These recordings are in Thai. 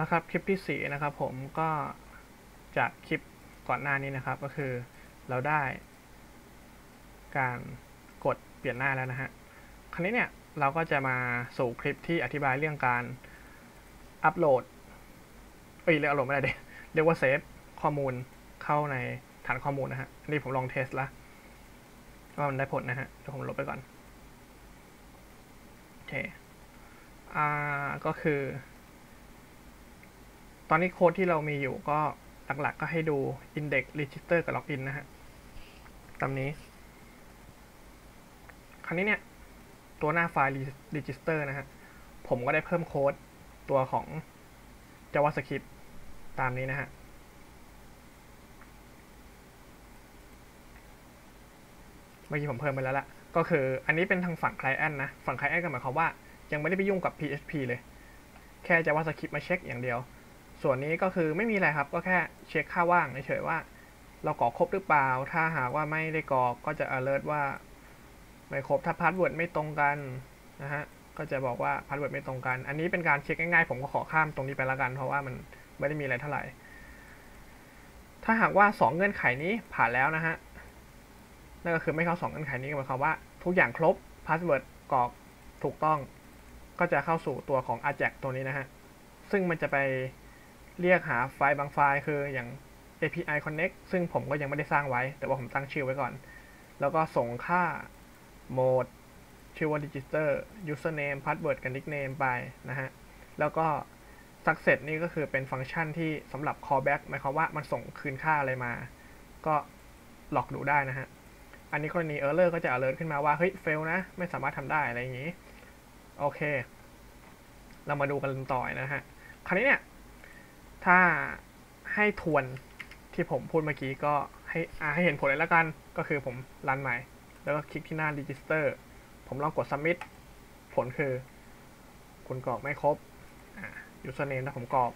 นะครับคลิปที่4นะครับผมก็จากคลิปก่อนหน้านี้นะครับก็คือเราได้การกดเปลี่ยนหน้าแล้วนะฮะคราวนี้เนี่ยเราก็จะมาสู่คลิปที่อธิบายเรื่องการอัปโหลดเรียกว่าเซฟข้อมูลเข้าในฐานข้อมูลนะฮะนี่ผมลองเทสละว่ามันได้ผลนะฮะเดี๋ยวผมลบไปก่อนโอเคก็คือตอนนี้โค้ดที่เรามีอยู่ก็หลักๆก็ให้ดู index register กับ login นะฮะตามนี้คราวนี้เนี่ยตัวหน้าไฟล์ register นะฮะผมก็ได้เพิ่มโค้ดตัวของ JavaScript ตามนี้นะฮะเมื่อกี้ผมเพิ่มไปแล้วละก็คืออันนี้เป็นทางฝั่ง client นะฝั่ง client ก็หมายความว่ายังไม่ได้ไปยุ่งกับ PHP เลยแค่ JavaScript มาเช็คอย่างเดียวส่วนนี้ก็คือไม่มีอะไรครับก็แค่เช็คค่าว่างเฉยๆว่าเราก่อครบหรือเปล่าถ้าหากว่าไม่ได้ก่อก็จะ alert ว่าไม่ครบถ้าพาสเวิร์ดไม่ตรงกันนะฮะก็จะบอกว่าพาสเวิร์ดไม่ตรงกันอันนี้เป็นการเช็คง่ายๆผมก็ขอข้ามตรงนี้ไปละกันเพราะว่ามันไม่ได้มีอะไรเท่าไหร่ถ้าหากว่า2เงื่อนไขนี้ผ่านแล้วนะฮะนั่นก็คือไม่เข้า2เงื่อนไขนี้ก็หมายความว่าทุกอย่างครบพาสเวิร์ดกรอกถูกต้องก็จะเข้าสู่ตัวของ Ajax ตัวนี้นะฮะซึ่งมันจะไปเรียกหาไฟล์บางไฟล์คืออย่าง API Connect ซึ่งผมก็ยังไม่ได้สร้างไว้แต่ว่าผมตั้งชื่อไว้ก่อนแล้วก็ส่งค่าโหมดชื่อว่า Register Username Password กับ Nickname ไปนะฮะแล้วก็ Success นี่ก็คือเป็นฟังก์ชันที่สำหรับ Callback หมายความว่ามันส่งคืนค่าอะไรมาก็หลอกดูได้นะฮะอันนี้กรณี Error ก็จะ alert ขึ้นมาว่าเฮ้ย fail นะไม่สามารถทำได้อะไรอย่างนี้โอเคเรามาดูกันต่อนะฮะคราวนี้เนี่ยถ้าให้ทวนที่ผมพูดเมื่อกี้ก็ให้เห็นผลเลยละกันก็คือผมรันใหม่แล้วก็คลิกที่หน้า register ผมลองกด submit ผลคือคุณกรอกไม่ครบusername นะผมกรอ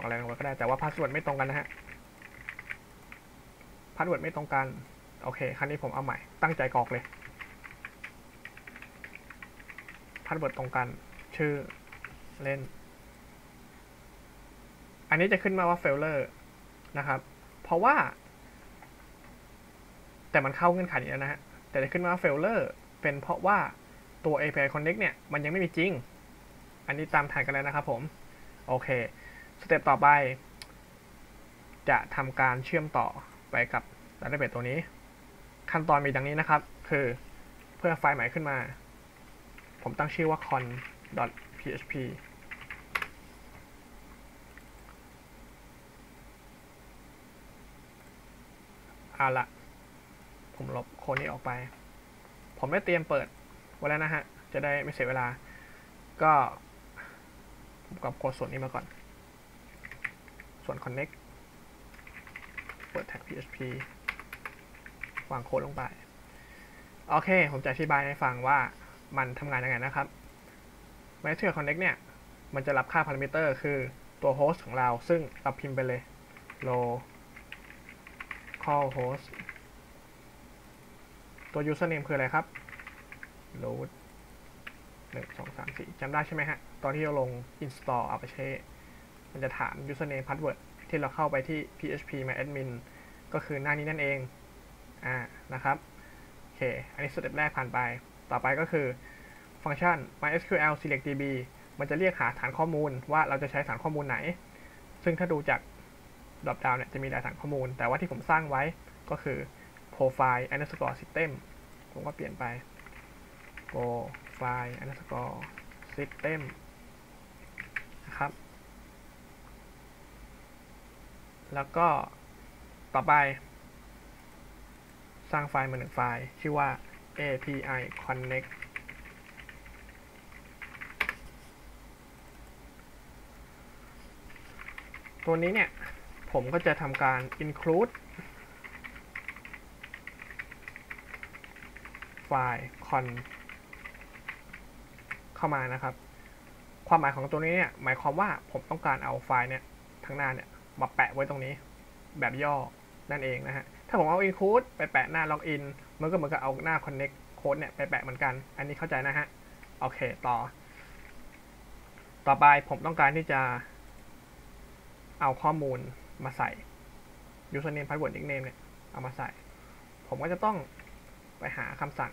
กอะไรลงไปก็ได้แต่ว่า password ไม่ตรงกันนะฮะ password ไม่ตรงกันโอเคครั้งนี้ผมเอาใหม่ตั้งใจกรอกเลย password ตรงกันชื่อเล่นอันนี้จะขึ้นมาว่า failure นะครับเพราะว่าแต่มันเข้าเงื่อนไขนี้แล้วนะฮะแต่จะขึ้นมาว่า failure เป็นเพราะว่าตัว API Connect เนี่ยมันยังไม่มีจริงอันนี้ตามทันกันแล้วนะครับผมโอเคสเต็ปต่อไปจะทำการเชื่อมต่อไปกับ database ตัวนี้ขั้นตอนมีดังนี้นะครับคือเพื่อไฟล์ใหม่ขึ้นมาผมตั้งชื่อว่า con.phpเอาละผมลบโค้ดนี้ออกไปผมได้เตรียมเปิดไว้แล้วนะฮะจะได้ไม่เสียเวลาก็ผมกับโค้ดส่วนนี้มาก่อนส่วน connect เปิดแท็ก php วางโค้ดลงไปโอเคผมจะอธิบายให้ฟังว่ามันทำงานยังไงนะครับ method connect เนี่ยมันจะรับค่าพารามิเตอร์คือตัว host ของเราซึ่งเราพิมพ์ไปเลย localhost ตัว username คืออะไรครับ root 1 2 3 4จำได้ใช่ไหมฮะตอนที่เราลง install apache มันจะถาม username password ที่เราเข้าไปที่ php my admin ก็คือหน้านี้นั่นเองนะครับโอเคอันนี้สเต็ปแรกผ่านไปต่อไปก็คือฟังก์ชัน mysql select db มันจะเรียกหาฐานข้อมูลว่าเราจะใช้ฐานข้อมูลไหนซึ่งถ้าดูจากดรอปดาวน์เนี่ยจะมีหลายฐานข้อมูลแต่ว่าที่ผมสร้างไว้ก็คือ profile underscore system ผมก็เปลี่ยนไป profile underscore system นะครับแล้วก็ต่อไปสร้างไฟล์มา1ไฟล์ชื่อว่า API Connect ตัวนี้เนี่ยผมก็จะทำการ include ไฟล์ con เข้ามานะครับความหมายของตัวนี้เนี่ยหมายความว่าผมต้องการเอาไฟล์เนี่ยทั้งหน้าเนี่ยมาแปะไว้ตรงนี้แบบย่อนั่นเองนะฮะถ้าผมเอา include ไปแปะหน้า login มันก็เหมือนกับเอาหน้า connect code เนี่ยไปแปะเหมือนกันอันนี้เข้าใจนะฮะโอเคต่อ ต่อไปผมต้องการที่จะเอาข้อมูลมาใส่ username password nickname เนี่ยเอามาใส่ผมก็จะต้องไปหาคำสั่ง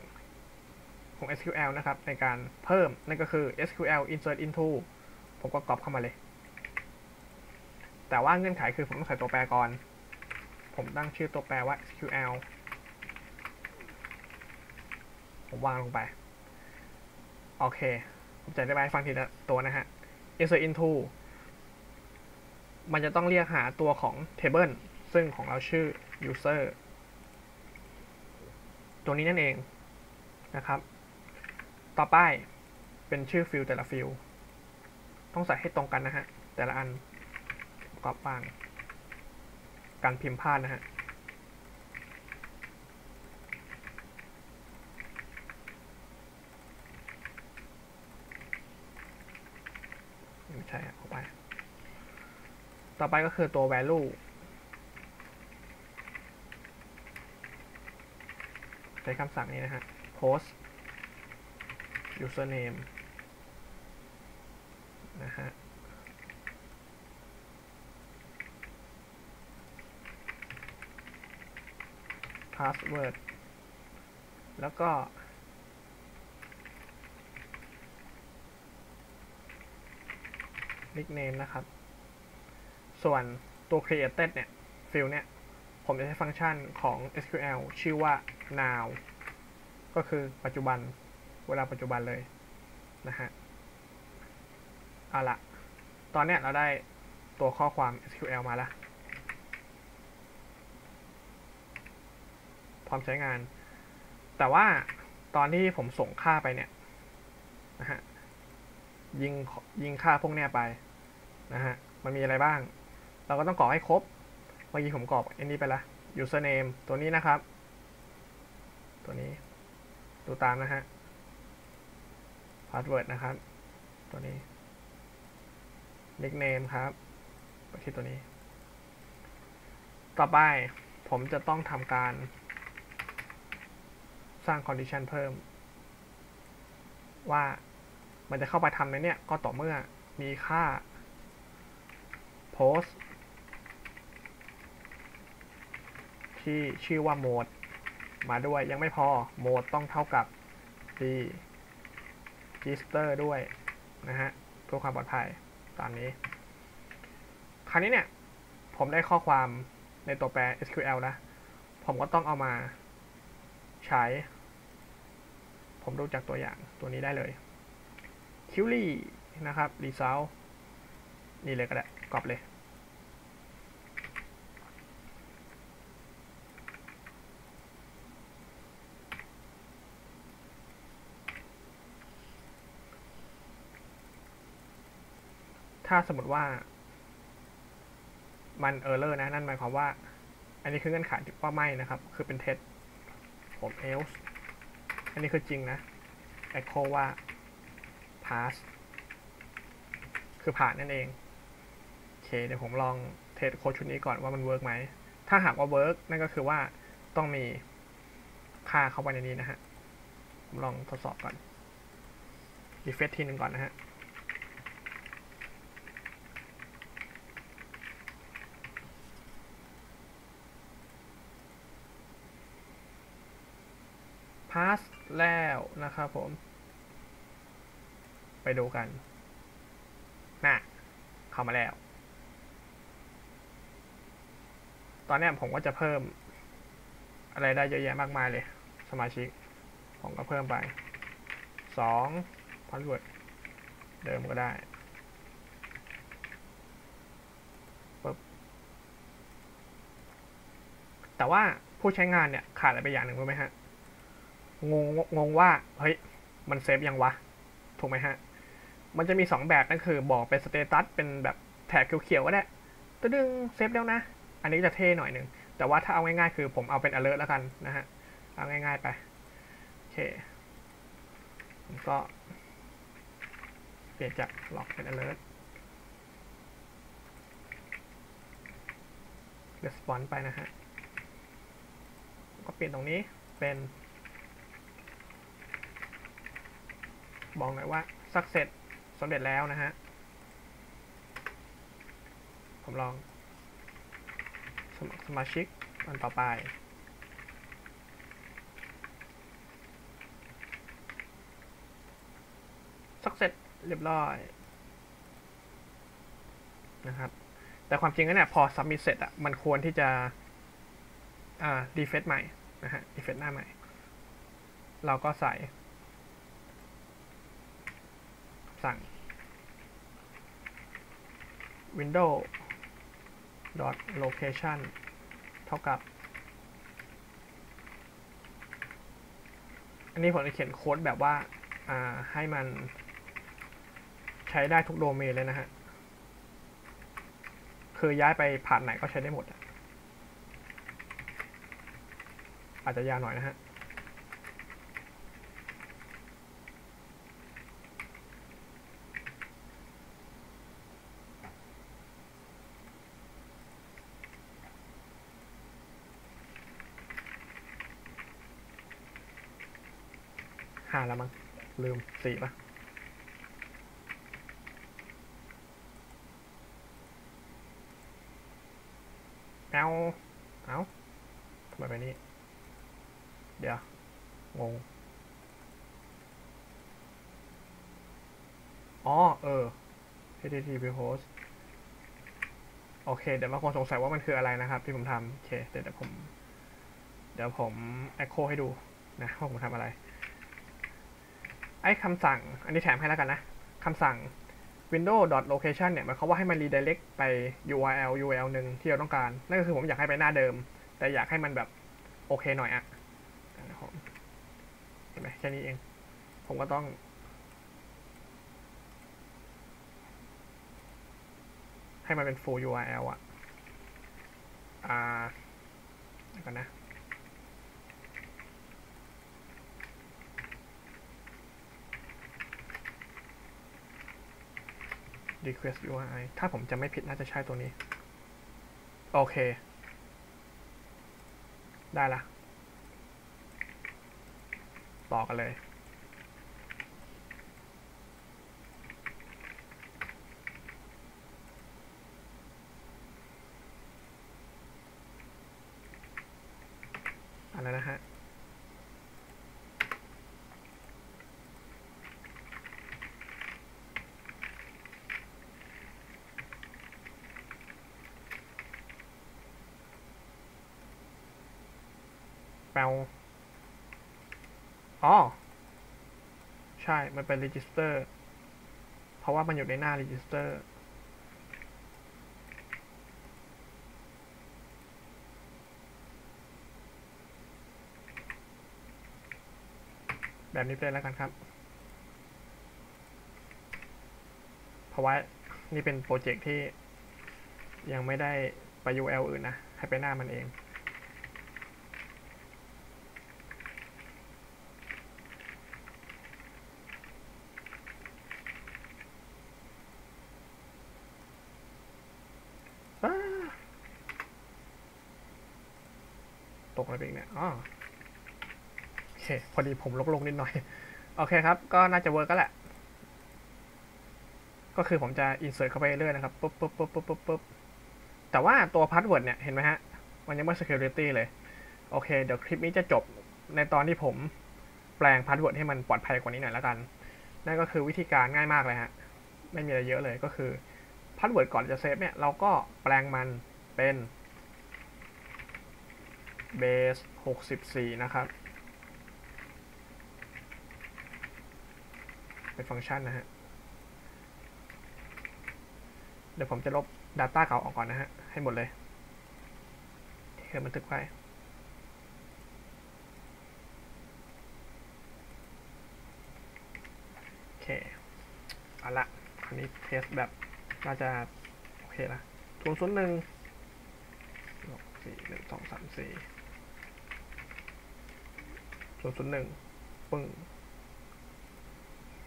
ของ SQL นะครับในการเพิ่มนั่นก็คือ SQL insert into ผมก็ copy เข้ามาเลยแต่ว่าเงื่อนไขคือผมต้องใส่ตัวแปรก่อนผมตั้งชื่อตัวแปรว่า SQL ผมวางลงไปโอเคผมจะอธิบายฟังทีละตัวนะฮะ insert into มันจะต้องเรียกหาตัวของ table ซึ่งของเราชื่อ user ตัวนี้นั่นเองนะครับต่อไปเป็นชื่อฟิลแต่ละฟิลต้องใส่ให้ตรงกันนะฮะแต่ละอันกรอบบ้างการพิมพ์พลาดนะฮะไม่ใช่เข้าไปต่อไปก็คือตัว value ใช้คำสั่งนี้นะฮะ post username นะฮะpassword แล้วก็nickname นะครับส่วนตัว created เนี่ยฟิลเนี่ยผมจะใช้ฟังก์ชันของ SQL ชื่อว่า now ก็คือปัจจุบันเวลาปัจจุบันเลยนะฮะเอาละตอนนี้เราได้ตัวข้อความ SQL มาแล้วพร้อมใช้งานแต่ว่าตอนที่ผมส่งค่าไปเนี่ยนะฮะยิงค่าพวกนี้ไปนะฮะมันมีอะไรบ้างเราก็ต้องกรอกให้ครบเมื่อกี้ผมกรอกอันนี้ไปละ username ตัวนี้นะครับตัวนี้ดูตามนะฮะ password นะครับตัวนี้ nickname ครับไปที่ตัวนี้ต่อไปผมจะต้องทำการสร้าง condition เพิ่มว่ามันจะเข้าไปทำในเนี้ยก็ต่อเมื่อมีค่า post ที่ชื่อว่า mode มาด้วยยังไม่พอ mode ต้องเท่ากับ register ด้วยนะฮะเพื่อความปลอดภัยตามนี้คราวนี้เนี่ยผมได้ข้อความในตัวแปร SQL นะผมก็ต้องเอามาใช้ผมดูจากตัวอย่างตัวนี้ได้เลย query นะครับ result นี่เลยก็ได้กรอบเลยถ้าสมมติว่ามัน error นะนั่นหมายความว่าอันนี้คือเงื่อนไขที่ว่าไม่นะครับคือเป็นเท็จผม else อันนี้คือจริงนะ echo ว่า pass คือผ่านนั่นเองโอเคเดี๋ยวผมลองเทสโค้ดชุดนี้ก่อนว่ามันเวิร์กไหมถ้าหากว่าเวิร์กนั่นก็คือว่าต้องมีค่าเข้าไปในนี้นะฮะผมลองทดสอบก่อน refresh ทีนึงก่อนนะฮะpass แล้วนะครับผมไปดูกันน่ะเข้ามาแล้วตอนนี้ผมก็จะเพิ่มอะไรได้เยอะแยะมากมายเลยสมาชิกผมก็เพิ่มไป2 password เดิมก็ได้ปึ๊บแต่ว่าผู้ใช้งานเนี่ยขาดอะไรไปอย่างหนึ่งรู้ไหมฮะงงว่าเฮ้ยมันเซฟยังวะถูกไหมฮะมันจะมี2แบบนั่นคือบอกเป็นสเตตัสเป็นแบบแถบเขียวๆก็ได้ตัวดึงเซฟแล้วนะอันนี้จะเท่หน่อยหนึ่งแต่ว่าถ้าเอาง่ายๆคือผมเอาเป็น alert แล้วกันนะฮะเอาง่ายๆไปโอเคผมก็เปลี่ยนจาก log เป็น alert response ไปนะฮะก็เปลี่ยนตรงนี้เป็นบอกหน่อยว่าสักเสร็จสำเร็จแล้วนะฮะ ำรองสมาชิกอันต่อไปสักเสร็จเรียบร้อยนะครับแต่ความจริงแล้วเนี่ยพอซับมิทเสร็จอ่ะมันควรที่จะดีเฟซใหม่นะฮะดีเฟซหน้าใหม่เราก็ใส่สั่ง window.location เท่ากับอันนี้ผมจะเขียนโค้ดแบบว่าให้มันใช้ได้ทุกโดเมนเลยนะฮะคือย้ายไปผ่านไหนก็ใช้ได้หมดอาจจะยาวหน่อยนะฮะ5แล้วมั้งลืม4ป่ะเอาทำไมไปนี้เดี๋ยวงงhttp host โอเคเดี๋ยวบางคนสงสัยว่ามันคืออะไรนะครับที่ผมทำโอเคเดี๋ยวผม echo ให้ดูนะว่าผมทำอะไรไอ้คำสั่งอันนี้แถมให้แล้วกันนะคำสั่ง window.location เนี่ยหมายความว่าให้มัน redirect ไป URL หนึ่งที่เราต้องการนั่นก็คือผมอยากให้ไปหน้าเดิมแต่อยากให้มันแบบโอเคหน่อยอ่ะเห็นไหมแค่นี้เองผมก็ต้องให้มันเป็น full URL อ่ะแล้วกันนะrequest URI ถ้าผมจะไม่ผิดน่าจะใช่ตัวนี้โอเคได้ละต่อกันเลยอันนั้นนะฮะอ๋อใช่มันเป็น register เพราะว่ามันอยู่ในหน้า register แบบนี้ไปแล้วกันครับเพราะว่านี่เป็นโปรเจกต์ที่ยังไม่ได้ไป URL อื่นนะให้ไปหน้ามันเองตกอะไรไปอีกเนี่ยโอเคพอดีผมลงนิดหน่อยโอเคครับก็น่าจะเวิร์กก็แหละก็คือผมจะอินเสิร์ตเข้าไปเรื่อยนะครับปุ๊บแต่ว่าตัวพาสเวิร์ดเนี่ยเห็นไหมฮะมันยังไม่ security เลยโอเคเดี๋ยวคลิปนี้จะจบในตอนที่ผมแปลงพาสเวิร์ดให้มันปลอดภัยกว่านี้หน่อยแล้วกันนั่นก็คือวิธีการง่ายมากเลยฮะไม่มีอะไรเยอะเลยก็คือพาสเวิร์ดก่อนจะเซฟเนี่ยเราก็แปลงมันเป็นbase 64นะครับเป็นฟังก์ชันนะฮะเดี๋ยวผมจะลบ Data เก่าออกก่อนนะฮะให้หมดเลยที่เคยบันทึกไว้โอเคเอาละคราวนี้เทสแบบน่าจะโอเคละ0.1 ปึ้ง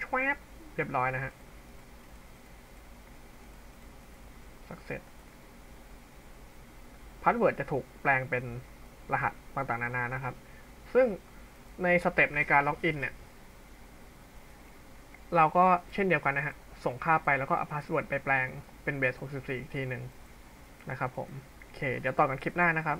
ชวบเรียบร้อยนะฮะสักเสร็จพาสเวิร์ดจะถูกแปลงเป็นรหัสต่างๆนานานะครับซึ่งในสเต็ปในการล็อกอินเนี่ยเราก็เช่นเดียวกันนะฮะส่งค่าไปแล้วก็เอาพาสเวิร์ดไปแปลงเป็นเบส64อีกทีหนึ่ง นะครับผมโอเคเดี๋ยวต่อกันคลิปหน้านะครับ